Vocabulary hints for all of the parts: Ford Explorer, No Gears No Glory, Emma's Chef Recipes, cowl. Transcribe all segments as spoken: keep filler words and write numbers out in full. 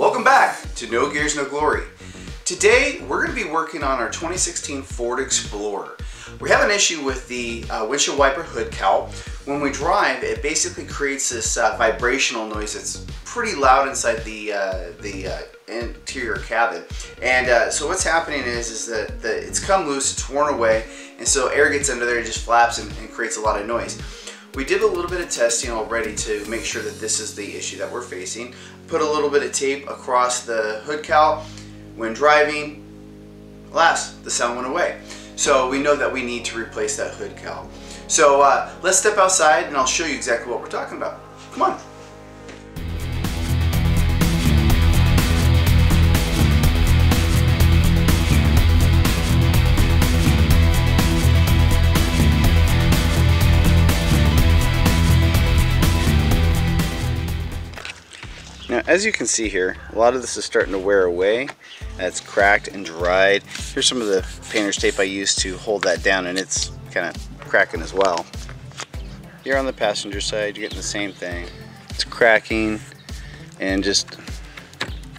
Welcome back to No Gears No Glory. Today we're going to be working on our twenty sixteen Ford Explorer. We have an issue with the uh, windshield wiper hood cowl. When we drive, it basically creates this uh, vibrational noise that's pretty loud inside the uh, the uh, interior cabin. And uh, so what's happening is is that the, it's come loose, it's worn away, and so air gets under there and just flaps and, and creates a lot of noise. We did a little bit of testing already to make sure that this is the issue that we're facing. Put a little bit of tape across the hood cowl. When driving, alas, the sound went away. So we know that we need to replace that hood cowl. So uh, let's step outside and I'll show you exactly what we're talking about. Come on. Now, as you can see here, a lot of this is starting to wear away. That's cracked and dried. Here's some of the painter's tape I used to hold that down, and it's kind of cracking as well. Here on the passenger side, you're getting the same thing. It's cracking and just,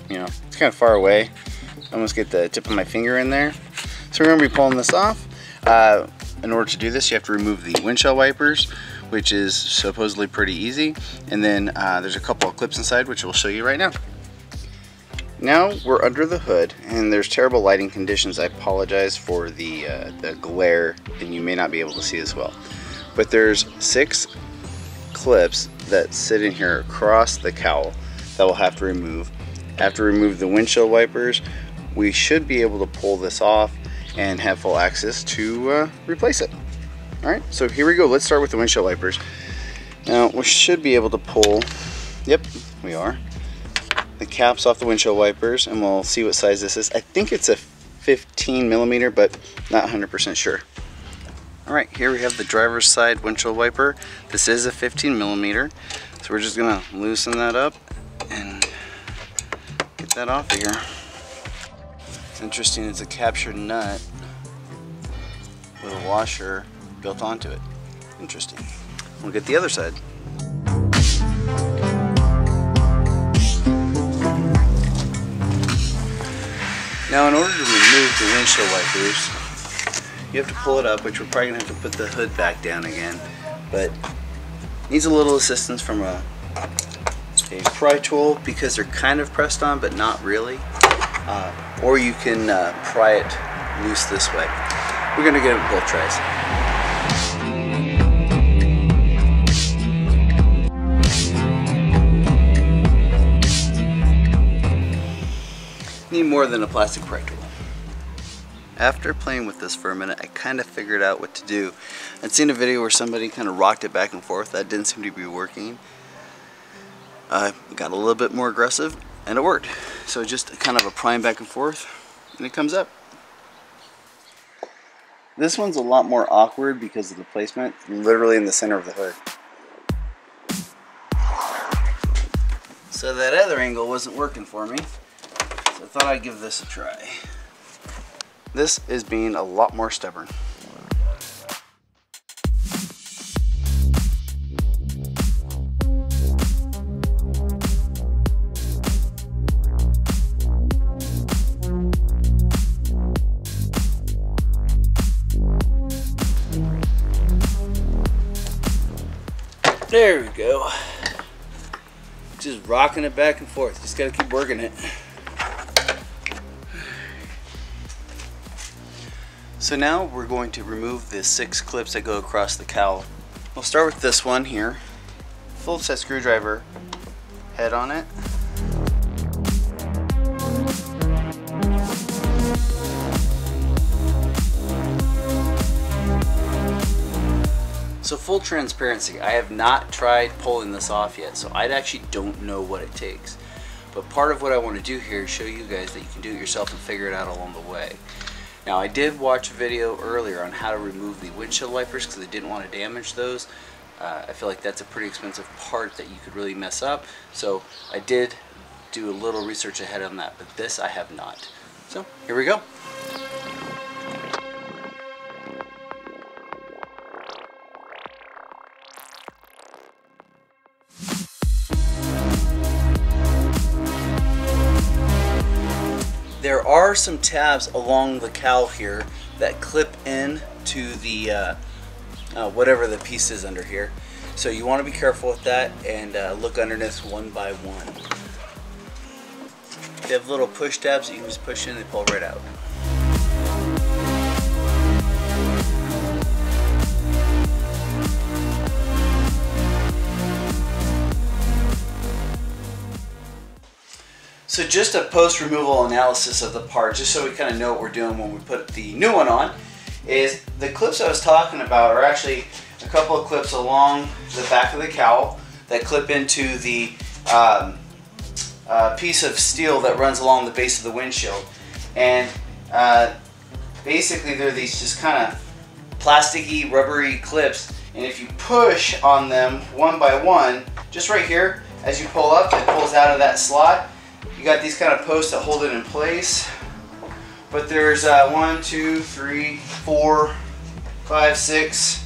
you know, it's kind of far away. I almost get the tip of my finger in there. So we're gonna be pulling this off. Uh, in order to do this, you have to remove the windshield wipers, which is supposedly pretty easy. And then uh, there's a couple of clips inside, which we'll show you right now. Now we're under the hood, and there's terrible lighting conditions. I apologize for the, uh, the glare, and you may not be able to see as well. But there's six clips that sit in here across the cowl that we'll have to remove. After we remove the windshield wipers, we should be able to pull this off and have full access to uh, replace it. All right, so here we go. Let's start with the windshield wipers. Now, we should be able to pull, yep, we are, the caps off the windshield wipers, and we'll see what size this is. I think it's a fifteen millimeter, but not one hundred percent sure. All right, here we have the driver's side windshield wiper. This is a fifteen millimeter, so we're just gonna loosen that up and get that off of here. It's interesting, it's a captured nut with a washer built onto it. Interesting. We'll get the other side. Now, in order to remove the windshield wipers, you have to pull it up, which we're probably gonna have to put the hood back down again, but needs a little assistance from a, a pry tool, because they're kind of pressed on, but not really. Uh, or you can uh, pry it loose this way. We're gonna give it both tries. Need more than a plastic pry tool. After playing with this for a minute, I kind of figured out what to do. I'd seen a video where somebody kind of rocked it back and forth. That didn't seem to be working. I uh, got a little bit more aggressive, and it worked. So just kind of a prying back and forth, and it comes up. This one's a lot more awkward because of the placement. Literally in the center of the hood. So that other angle wasn't working for me. I thought I'd give this a try. This is being a lot more stubborn. There we go. Just rocking it back and forth. Just gotta keep working it. So now we're going to remove the six clips that go across the cowl. We'll start with this one here. Phillips head screwdriver head on it. So full transparency, I have not tried pulling this off yet, so I actually don't know what it takes. But part of what I want to do here is show you guys that you can do it yourself and figure it out along the way. Now, I did watch a video earlier on how to remove the windshield wipers because I didn't want to damage those. Uh, I feel like that's a pretty expensive part that you could really mess up. So I did do a little research ahead on that, but this I have not. So here we go. there are some tabs along the cowl here that clip in to the uh, uh, whatever the piece is under here. So you want to be careful with that and uh, look underneath one by one. They have little push tabs that you can just push in and they pull right out. So just a post-removal analysis of the part, just so we kind of know what we're doing when we put the new one on, is the clips I was talking about are actually a couple of clips along the back of the cowl that clip into the um, uh, piece of steel that runs along the base of the windshield. And uh, basically they're these just kind of plasticky, rubbery clips, and if you push on them one by one, just right here, as you pull up, it pulls out of that slot. You got these kind of posts that hold it in place, but there's uh, one, two, three, four, five, six,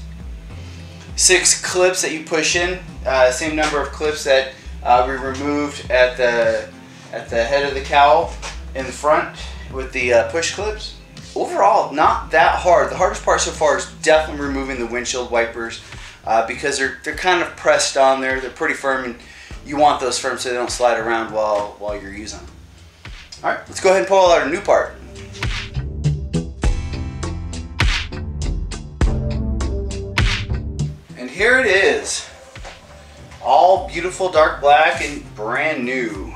six clips that you push in. Uh, same number of clips that uh, we removed at the at the head of the cowl in the front with the uh, push clips. Overall, not that hard. The hardest part so far is definitely removing the windshield wipers uh, because they're they're kind of pressed on there. They're pretty firm and you want those firm so they don't slide around while, while you're using them. All right, let's go ahead and pull out a new part. And here it is. All beautiful dark black and brand new.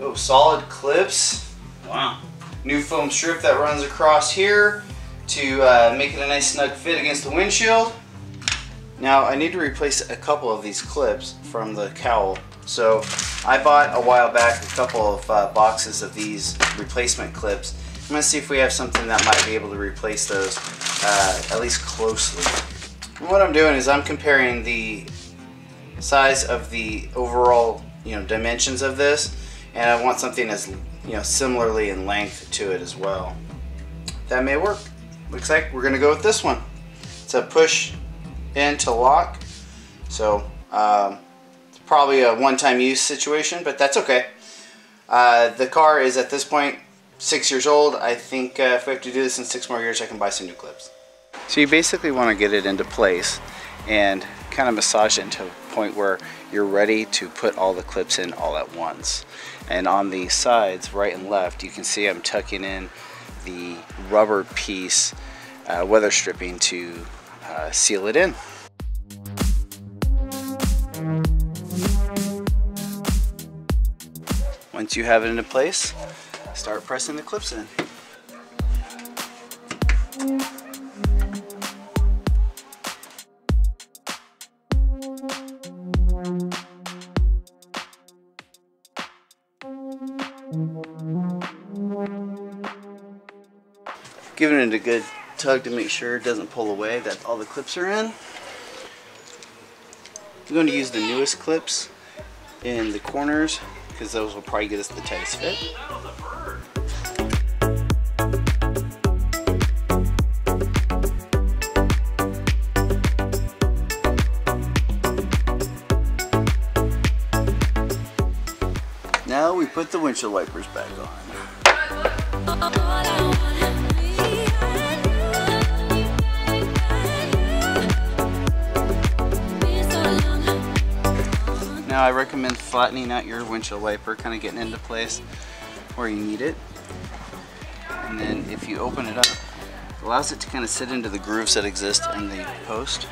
Oh, solid clips. Wow. New foam strip that runs across here to uh, make it a nice snug fit against the windshield. Now I need to replace a couple of these clips from the cowl. So I bought a while back a couple of uh, boxes of these replacement clips. I'm gonna see if we have something that might be able to replace those uh, at least closely. And what I'm doing is I'm comparing the size of the overall, you know, dimensions of this, and I want something that's, you know, similarly in length to it as well. That may work. Looks like we're gonna go with this one. It's a push in to lock, so um, it's probably a one-time use situation, but that's okay. Uh, the car is at this point six years old. I think uh, if we have to do this in six more years, I can buy some new clips. So you basically want to get it into place and kind of massage it into a point where you're ready to put all the clips in all at once. And on the sides, right and left, you can see I'm tucking in the rubber piece uh, weather stripping to Uh, seal it in. Once you have it into place, start pressing the clips in. Giving it a good tug to make sure it doesn't pull away, that all the clips are in. I'm going to use the newest clips in the corners because those will probably get us the tightest fit. Now we put the windshield wipers back on. Now I recommend flattening out your windshield wiper, kind of getting into place where you need it. And then if you open it up, it allows it to kind of sit into the grooves that exist in the post.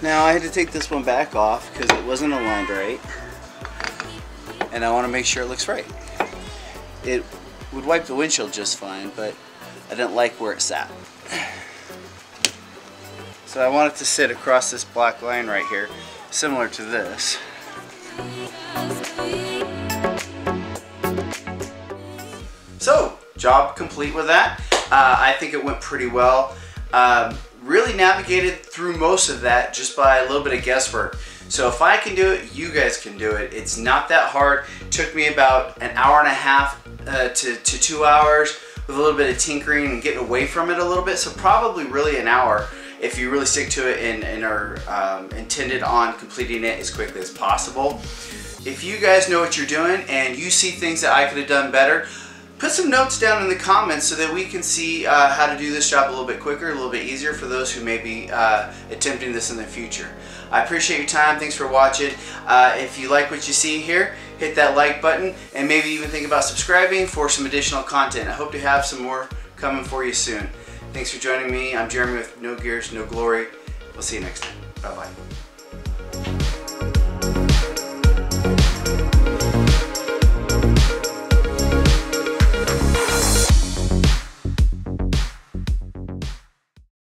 Now I had to take this one back off because it wasn't aligned right. And I want to make sure it looks right. It would wipe the windshield just fine, but I didn't like where it sat. So I want it to sit across this black line right here, similar to this. So, job complete with that. Uh, I think it went pretty well. Um, really navigated through most of that just by a little bit of guesswork. So if I can do it, you guys can do it. It's not that hard. It took me about an hour and a half uh, to, to two hours with a little bit of tinkering and getting away from it a little bit, so probably really an hour. if you really stick to it and, and are um, intended on completing it as quickly as possible. If you guys know what you're doing and you see things that I could have done better, put some notes down in the comments so that we can see uh, how to do this job a little bit quicker, a little bit easier for those who may be uh, attempting this in the future. I appreciate your time. Thanks for watching. Uh, if you like what you see here, hit that like button and maybe even think about subscribing for some additional content. I hope to have some more coming for you soon. Thanks for joining me. I'm Jeremy with No Gears, No Glory. We'll see you next time. Bye-bye.